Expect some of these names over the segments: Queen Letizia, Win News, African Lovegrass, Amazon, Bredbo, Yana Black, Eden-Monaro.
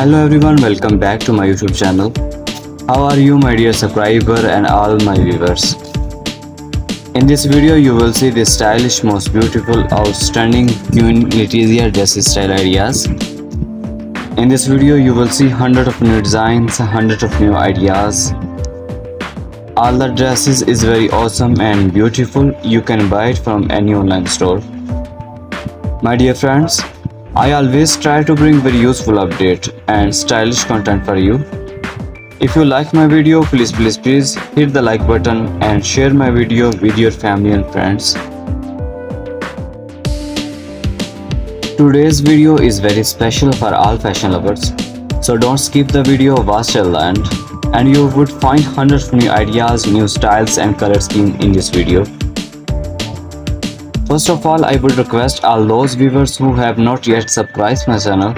Hello everyone, welcome back to my YouTube channel. How are you my dear subscriber and all my viewers? In this video you will see the stylish, most beautiful, outstanding Queen Letizia dress style ideas. In this video you will see hundreds of new designs, hundreds of new ideas. All the dresses is very awesome and beautiful. You can buy it from any online store. My dear friends, I always try to bring very useful update and stylish content for you. If you like my video, please hit the like button and share my video with your family and friends. Today's video is very special for all fashion lovers. So don't skip the video, watch till the end, and you would find hundreds of new ideas, new styles and color scheme in this video. First of all, I would request all those viewers who have not yet subscribed my channel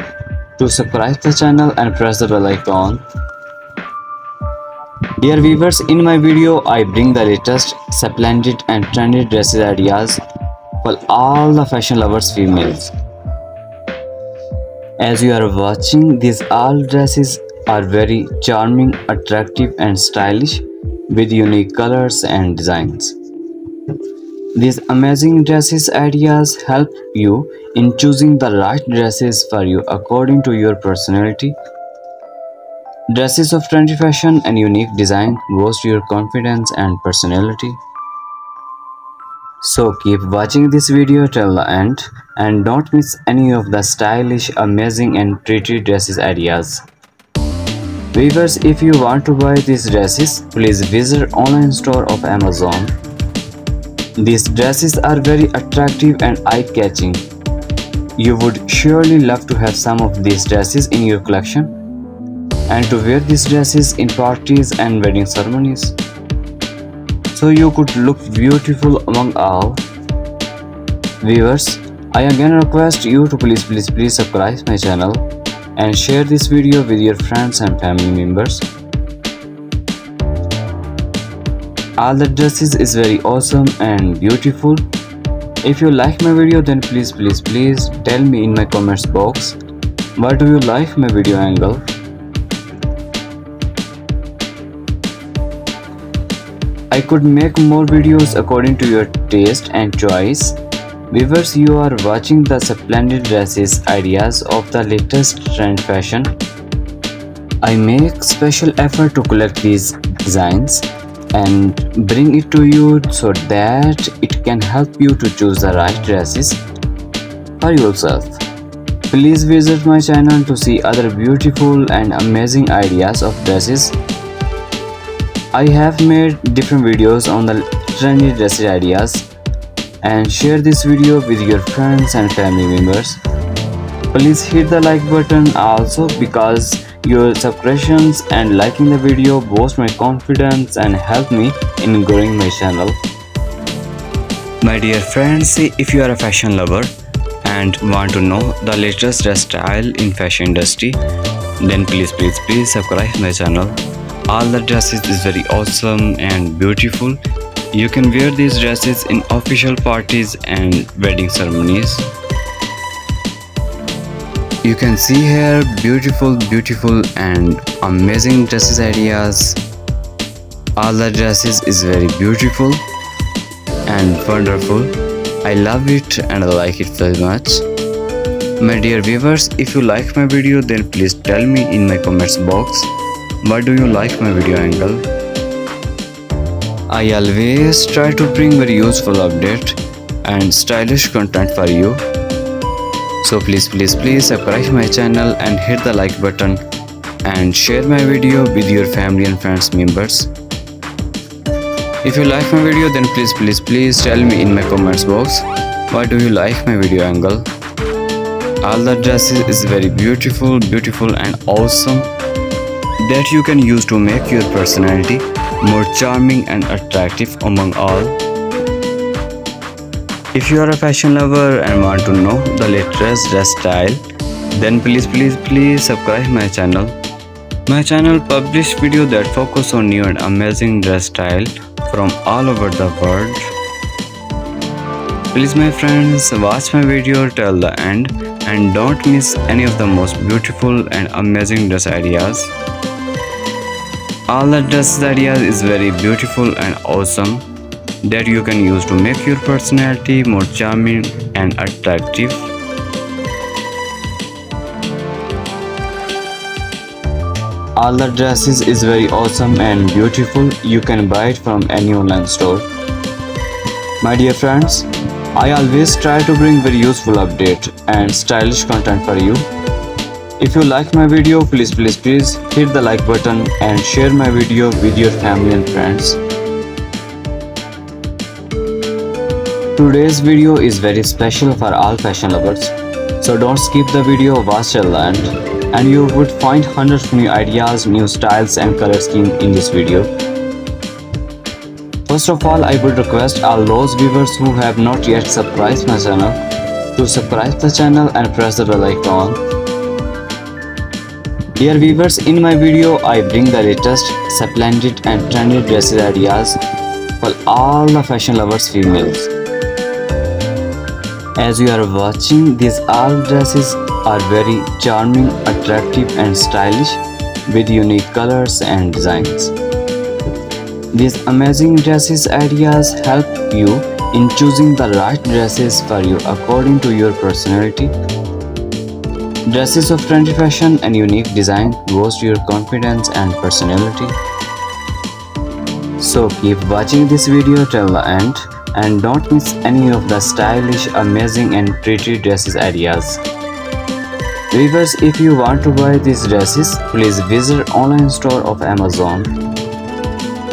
to subscribe the channel and press the bell icon. Dear viewers, in my video I bring the latest, splendid and trendy dresses ideas for all the fashion lovers females. As you are watching, these all dresses are very charming, attractive and stylish with unique colors and designs. These amazing dresses ideas help you in choosing the right dresses for you according to your personality. Dresses of trendy fashion and unique design boost your confidence and personality. So keep watching this video till the end and don't miss any of the stylish, amazing and pretty dresses ideas. Viewers, if you want to buy these dresses, please visit online store of Amazon. These dresses are very attractive and eye-catching. You would surely love to have some of these dresses in your collection and to wear these dresses in parties and wedding ceremonies, so you could look beautiful among all. Viewers, I again request you to please subscribe my channel and share this video with your friends and family members. All the dresses is very awesome and beautiful. If you like my video, then please tell me in my comments box what do you like my video angle. I could make more videos according to your taste and choice. Viewers, you are watching the splendid dresses ideas of the latest trend fashion. I make special effort to collect these designs and bring it to you so that it can help you to choose the right dresses for yourself. Please visit my channel to see other beautiful and amazing ideas of dresses. I have made different videos on the trendy dresses ideas and share this video with your friends and family members. Please hit the like button also, because your subscriptions and liking the video boost my confidence and help me in growing my channel. My dear friends, if you are a fashion lover and want to know the latest dress style in fashion industry, then please subscribe my channel. All the dresses is very awesome and beautiful. You can wear these dresses in official parties and wedding ceremonies. You can see here beautiful and amazing dresses ideas. All the dresses is very beautiful and wonderful. I love it and I like it very much. My dear viewers, if you like my video, then please tell me in my comments box what do you like my video angle. I always try to bring very useful update and stylish content for you. So please subscribe my channel and hit the like button and share my video with your family and friends members. If you like my video, then please tell me in my comments box why do you like my video angle. All the dresses is very beautiful and awesome that you can use to make your personality more charming and attractive among all. If you are a fashion lover and want to know the latest dress style, then please subscribe my channel. My channel publish video that focus on new and amazing dress style from all over the world. Please my friends, watch my video till the end and don't miss any of the most beautiful and amazing dress ideas. All the dress ideas is very beautiful and awesome that you can use to make your personality more charming and attractive. All the dresses is very awesome and beautiful. You can buy it from any online store. My dear friends, I always try to bring very useful update and stylish content for you. If you like my video, please hit the like button and share my video with your family and friends. Today's video is very special for all fashion lovers, so don't skip the video, watch till the end. And you would find hundreds of new ideas, new styles and color schemes in this video. First of all, I would request all those viewers who have not yet subscribed my channel to subscribe the channel and press the bell icon. Dear viewers, in my video I bring the latest, splendid and trendy dress ideas for all the fashion lovers females. As you are watching, these all dresses are very charming, attractive and stylish with unique colors and designs. These amazing dresses ideas help you in choosing the right dresses for you according to your personality. Dresses of trendy fashion and unique design boost your confidence and personality. So keep watching this video till the end and don't miss any of the stylish, amazing and pretty dresses ideas. Viewers, if you want to buy these dresses, please visit online store of Amazon.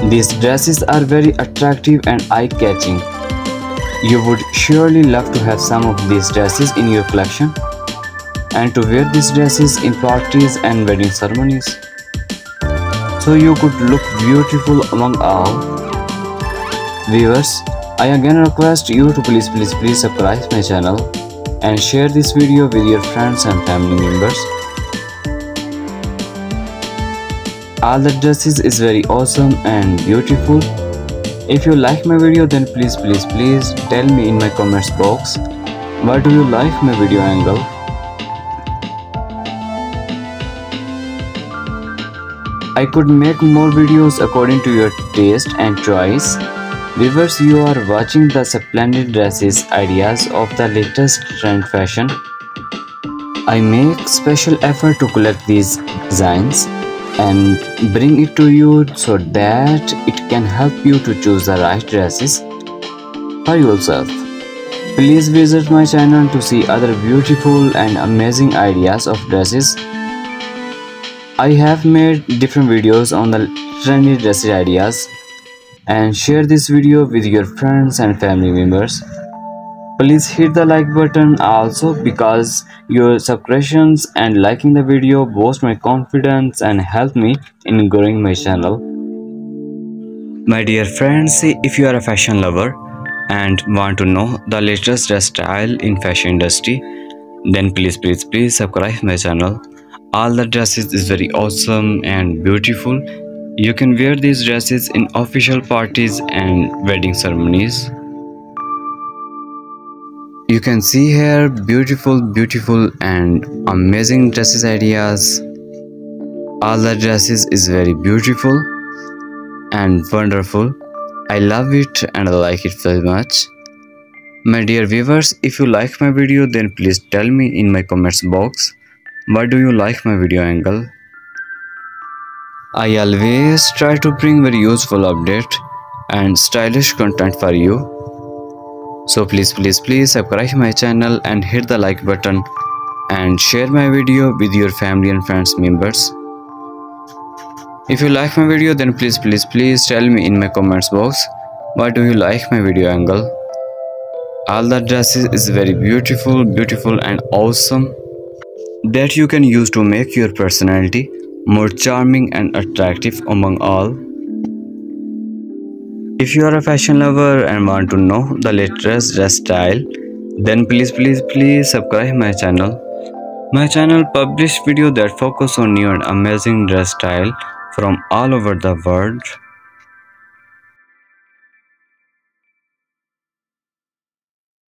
These dresses are very attractive and eye-catching. You would surely love to have some of these dresses in your collection and to wear these dresses in parties and wedding ceremonies, so you could look beautiful among all. Viewers, I again request you to please subscribe my channel and share this video with your friends and family members. All the dresses is very awesome and beautiful. If you like my video, then please tell me in my comments box why do you like my video angle. I could make more videos according to your taste and choice. Viewers, you are watching the splendid dresses ideas of the latest trend fashion. I make special effort to collect these designs and bring it to you so that it can help you to choose the right dresses for yourself. Please visit my channel to see other beautiful and amazing ideas of dresses. I have made different videos on the trendy dress ideas, and share this video with your friends and family members. Please hit the like button also, because your subscriptions and liking the video boost my confidence and help me in growing my channel. My dear friends, if you are a fashion lover and want to know the latest dress style in fashion industry, then please subscribe my channel. All the dresses is very awesome and beautiful. You can wear these dresses in official parties and wedding ceremonies. You can see here beautiful and amazing dresses ideas. All the dresses is very beautiful and wonderful. I love it and I like it very much. My dear viewers, if you like my video, then please tell me in my comments box why do you like my video angle. I always try to bring very useful update and stylish content for you. So please subscribe my channel and hit the like button and share my video with your family and friends members. If you like my video, then please tell me in my comments box why do you like my video angle. All the dresses is very beautiful and awesome that you can use to make your personality more charming and attractive among all. If you are a fashion lover and want to know the latest dress style, then please subscribe my channel. My channel publish video that focus on new and amazing dress style from all over the world.